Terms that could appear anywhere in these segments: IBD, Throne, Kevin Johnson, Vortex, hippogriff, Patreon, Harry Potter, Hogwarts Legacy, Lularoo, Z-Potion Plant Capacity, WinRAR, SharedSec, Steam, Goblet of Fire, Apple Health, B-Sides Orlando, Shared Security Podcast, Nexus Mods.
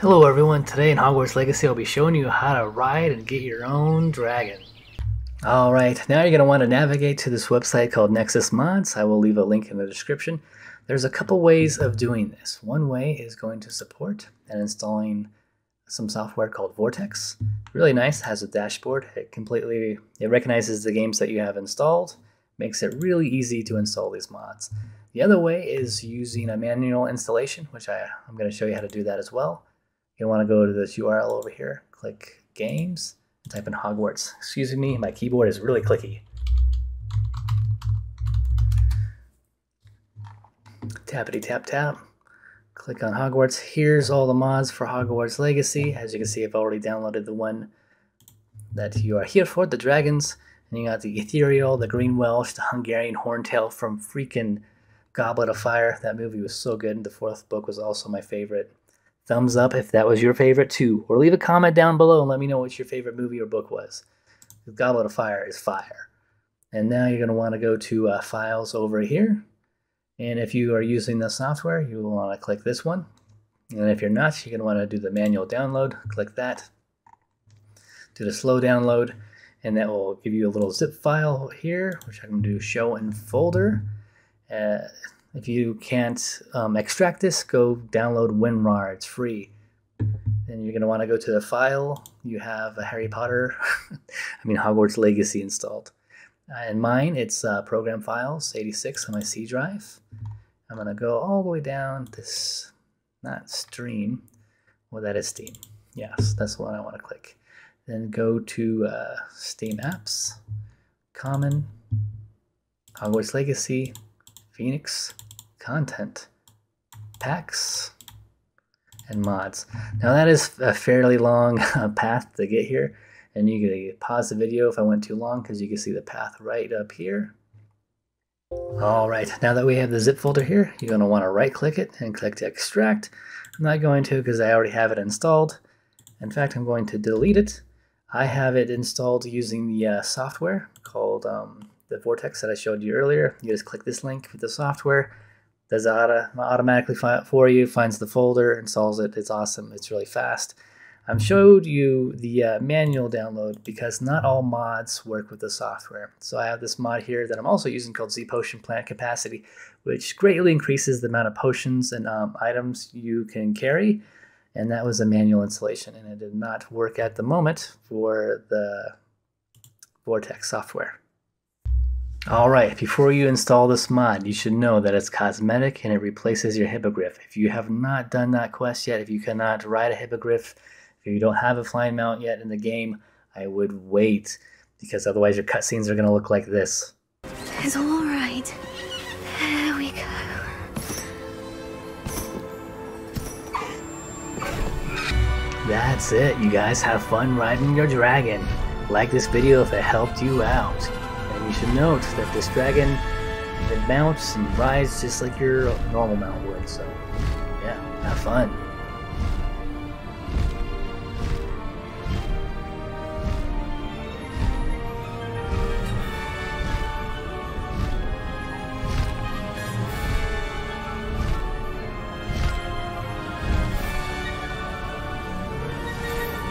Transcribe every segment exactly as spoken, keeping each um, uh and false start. Hello everyone, today in Hogwarts Legacy I'll be showing you how to ride and get your own dragon. Alright, now you're going to want to navigate to this website called Nexus Mods. I will leave a link in the description. There's a couple ways of doing this. One way is going to support and installing some software called Vortex. Really nice, has a dashboard. It completely it recognizes the games that you have installed, makes it really easy to install these mods. The other way is using a manual installation, which I, I'm going to show you how to do that as well. You'll want to go to this U R L over here, click games, type in Hogwarts. Excuse me, my keyboard is really clicky. Tappity tap tap, click on Hogwarts. Here's all the mods for Hogwarts Legacy. As you can see, I've already downloaded the one that you are here for, the dragons. And you got the ethereal, the green Welsh, the Hungarian horntail from freaking Goblet of Fire. That movie was so good. The fourth book was also my favorite. Thumbs up if that was your favorite too, or leave a comment down below and let me know what your favorite movie or book was. The Goblet of Fire is fire. And now you're going to want to go to uh, files over here, and if you are using the software you will want to click this one, and if you're not you're going to want to do the manual download. Click that, do the slow download, and that will give you a little zip file here which I'm going to do show in folder. uh, If you can't um, extract this, go download WinRAR, it's free. And you're going to want to go to the file. You have a Harry Potter, I mean Hogwarts Legacy installed. Uh, in mine, it's uh, Program Files, eighty-six on my C drive. I'm going to go all the way down this, not stream, well that is Steam. Yes, that's the one I want to click. Then go to uh, Steam Apps, Common, Hogwarts Legacy, Phoenix, Content, Packs, and Mods. Now that is a fairly long path to get here, and you can pause the video if I went too long because you can see the path right up here. Alright, now that we have the zip folder here, you're going to want to right click it and click to extract. I'm not going to because I already have it installed. In fact, I'm going to delete it. I have it installed using the uh, software called um, the Vortex that I showed you earlier. You just click this link with the software, does it auto automatically find it for you, finds the folder, installs it. It's awesome, it's really fast. I showed you the uh, manual download because not all mods work with the software. So I have this mod here that I'm also using called Z-Potion Plant Capacity, which greatly increases the amount of potions and um, items you can carry. And that was a manual installation, and it did not work at the moment for the Vortex software. Alright, before you install this mod, you should know that it's cosmetic and it replaces your hippogriff. If you have not done that quest yet, if you cannot ride a hippogriff, if you don't have a flying mount yet in the game, I would wait, because otherwise your cutscenes are going to look like this. It's alright. There we go. That's it, you guys. Have fun riding your dragon. Like this video if it helped you out. You should note that this dragon, it mounts and rides just like your normal mount would, so yeah, have fun.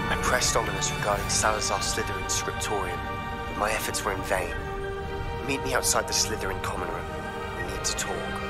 I pressed Ominous regarding Salazar Slytherin's scriptorium, but my efforts were in vain. Meet me outside the Slytherin common room. We need to talk.